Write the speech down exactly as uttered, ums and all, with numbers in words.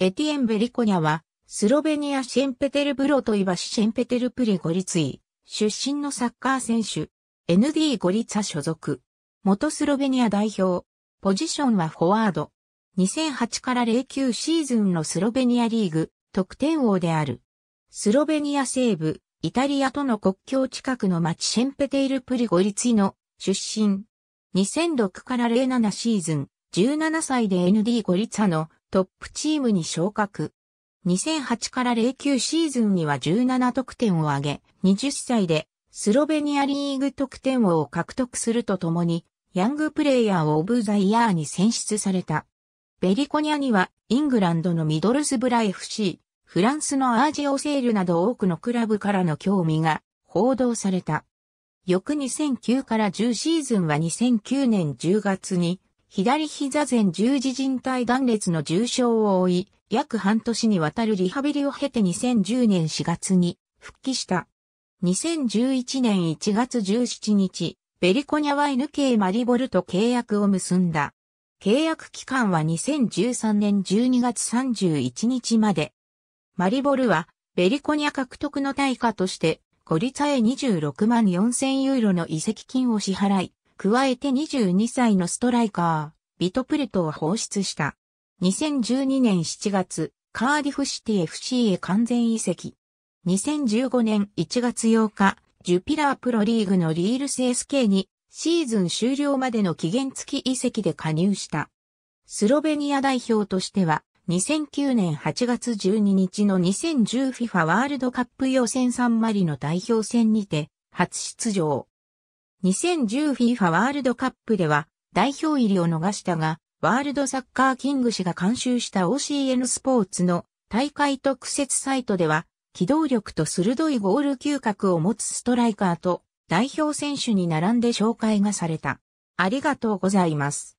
エティエン・ベリコニャは、スロベニアシェンペテルブロトイバシシェンペテルプリゴリツィ、出身のサッカー選手、エヌディー ゴリツァ所属。元スロベニア代表。ポジションはフォワード。にせんはちからゼロきゅうシーズンのスロベニアリーグ、得点王である。スロベニア西部、イタリアとの国境近くの町シェンペテルプリゴリツィの出身。にせんろくからゼロななシーズン、じゅうななさいで エヌディー ゴリツァのトップチームに昇格。にせんはちからゼロきゅうシーズンにはじゅうなな得点を挙げ、はたちでスロベニアリーグ得点王を獲得するとともに、ヤングプレイヤーオブザイヤーに選出された。ベリコニャにはイングランドのミドルスブラ エフシー、フランスのアージオセールなど多くのクラブからの興味が報道された。翌にせんきゅうからじゅうシーズンはにせんきゅうねんじゅうがつに、左膝前十字靭帯断裂の重傷を負い、約半年にわたるリハビリを経てにせんじゅうねんしがつに復帰した。にせんじゅういちねんいちがつじゅうしちにち、ベリコニャは エヌケー マリボルと契約を結んだ。契約期間はにせんじゅうさんねんじゅうにがつさんじゅういちにちまで。マリボルはベリコニャ獲得の対価として、ゴリツァへにじゅうろくまんよんせんユーロの移籍金を支払い、加えてにじゅうにさいのストライカー、ビトプルトを放出した。にせんじゅうにねんしちがつ、カーディフシティ エフシー へ完全移籍。にせんじゅうごねんいちがつようか、ジュピラープロリーグのリールス エスケー にシーズン終了までの期限付き移籍で加入した。スロベニア代表としては、にせんきゅうねんはちがつじゅうににちの にせんじゅうフィファ ワールドカップ予選サンマリノ代表戦にて初出場。にせんじゅうフィファ ワールドカップでは代表入りを逃したが、ワールドサッカーキング氏が監修した オーシーエヌ スポーツの大会特設サイトでは、機動力と鋭いゴール嗅覚を持つストライカーと代表選手に並んで紹介がされた。ありがとうございます。